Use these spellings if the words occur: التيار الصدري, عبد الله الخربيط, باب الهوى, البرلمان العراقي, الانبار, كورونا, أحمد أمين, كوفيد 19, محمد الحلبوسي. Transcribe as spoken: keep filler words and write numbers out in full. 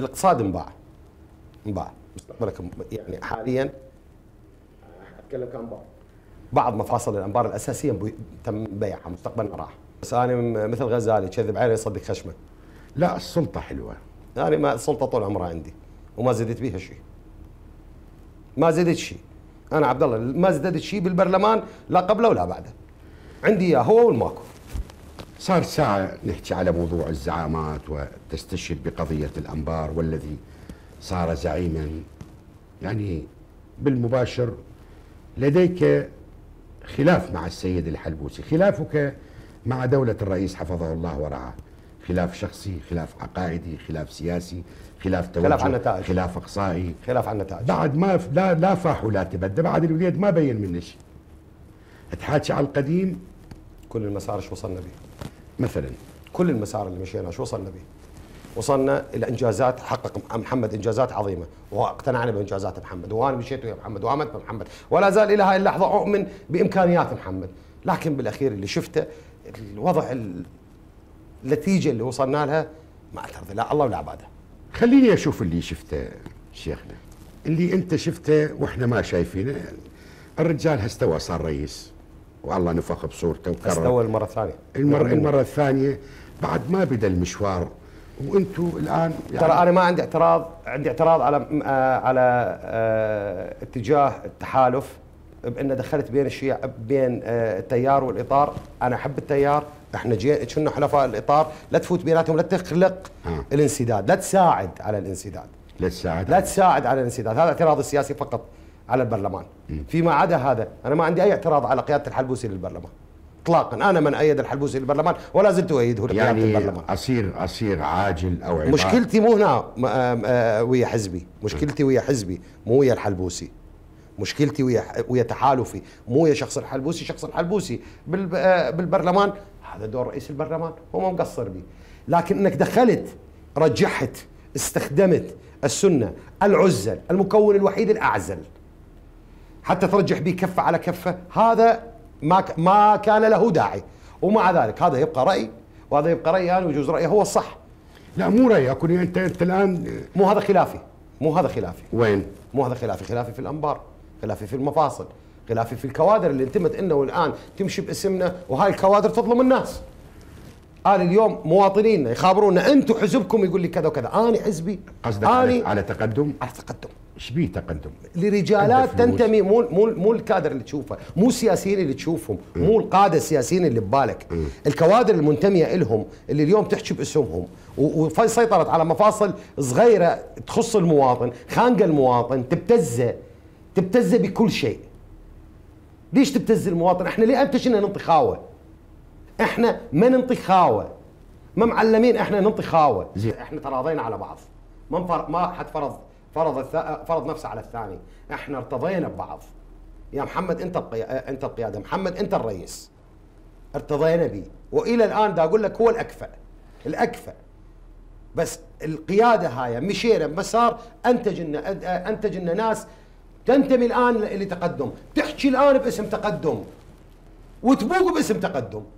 الاقتصاد انباع انباع ولكن يعني حاليا اتكلم كانباع. بعض مفاصل الانبار الاساسيه تم بيعها، مستقبلنا راح. بس انا مثل غزالي، كذب عيني يصدق خشمه. لا السلطه حلوه، انا ما السلطه طول عمرها عندي وما زدت بيها شيء. ما زدت شيء، انا عبد الله ما زدت شيء بالبرلمان لا قبله ولا بعده. عندي اياه هو والماكو. صار ساعة نحكي على موضوع الزعامات وتستشهد بقضية الأنبار والذي صار زعيما يعني بالمباشر. لديك خلاف مع السيد الحلبوسي، خلافك مع دولة الرئيس حفظه الله ورعاه، خلاف شخصي، خلاف عقائدي، خلاف سياسي، خلاف توجه، خلاف عن نتائج، خلاف إقصائي، خلاف عن نتائج. بعد ما لا لا فاح ولا تبدى، بعد الوليد ما بين منه شيء. تحاكي على القديم. كل المسار شو وصلنا به؟ مثلا كل المسار اللي مشينا شو وصلنا به؟ وصلنا الانجازات، حقق محمد انجازات عظيمه واقتنعنا بانجازات محمد، وانا مشيت ويا محمد وامنت بمحمد، ولا زال الى هاي اللحظه اؤمن بامكانيات محمد، لكن بالاخير اللي شفته الوضع، النتيجه اللي وصلنا لها ما ترضي لا الله ولا عباده. خليني اشوف اللي شفته شيخنا، اللي انت شفته واحنا ما شايفينه. الرجال هستوى صار رئيس والله نفخ بصورته وكرر استوى المرة الثانية المرة, المرة الثانية بعد ما بدأ المشوار. وانتم الآن يعني ترى أنا ما عندي اعتراض، عندي اعتراض على آه على آه اتجاه التحالف بأن دخلت بين الشيع بين آه التيار والإطار. أنا أحب التيار، احنا جينا كنا حلفاء الإطار، لا تفوت بيناتهم، لا تخلق آه. الانسداد، لا تساعد على الانسداد، لا تساعد لا تساعد على الانسداد. هذا اعتراضي السياسي فقط على البرلمان، فيما عدا هذا أنا ما عندي أي اعتراض على قيادة الحلبوسي للبرلمان إطلاقا. أنا من أيد الحلبوسي للبرلمان ولا زلت أؤيده لقيادة يعني البرلمان. أصير أصير عاجل أو عبارة. مشكلتي مو هنا ويا حزبي، مشكلتي ويا حزبي مو ويا الحلبوسي، مشكلتي ويا ويا تحالفي مو ويا شخص الحلبوسي. شخص الحلبوسي بالبرلمان هذا دور رئيس البرلمان، هو ما مقصر بيه، لكن إنك دخلت رجحت استخدمت السنة العزل المكون الوحيد الأعزل حتى ترجح به كفه على كفه، هذا ما ما كان له داعي. ومع ذلك هذا يبقى راي وهذا يبقى راي انا، ويجوز رايي هو الصح. لا مو رايي اكون انت انت الان مو هذا خلافي، مو هذا خلافي. وين؟ مو هذا خلافي، خلافي في الانبار، خلافي في المفاصل، خلافي في الكوادر اللي انتمت انه والان تمشي باسمنا، وهاي الكوادر تظلم الناس. قال اليوم مواطنينا يخابرونا انتم حزبكم يقول لي كذا وكذا، انا حزبي قصدك على, على تقدم؟ على تقدم. ايش بيه تقدم؟ لرجالات تنتمي، مو مو مو الكادر اللي تشوفه، مو السياسيين اللي تشوفهم، مو القاده السياسيين اللي ببالك، الكوادر المنتميه الهم اللي اليوم تحكي باسمهم وسيطرت على مفاصل صغيره تخص المواطن، خانقه المواطن، تبتزه تبتزه بكل شيء. ليش تبتز المواطن؟ احنا ليه انت شنو ننطي خاوه؟ احنا ما ننطي خاوه، ما معلمين احنا ننطي خاوه، احنا تراضينا على بعض، ما ما حد فرض فرض فرض نفسه على الثاني، احنا ارتضينا ببعض. يا محمد انت انت القياده، محمد انت الرئيس. ارتضينا به، والى الان دا اقول لك هو الاكفأ. الاكفأ. بس القياده هاي مشينا بمسار انتج لنا انتج لنا ناس تنتمي الان لتقدم، تحكي الان باسم تقدم وتبوق باسم تقدم.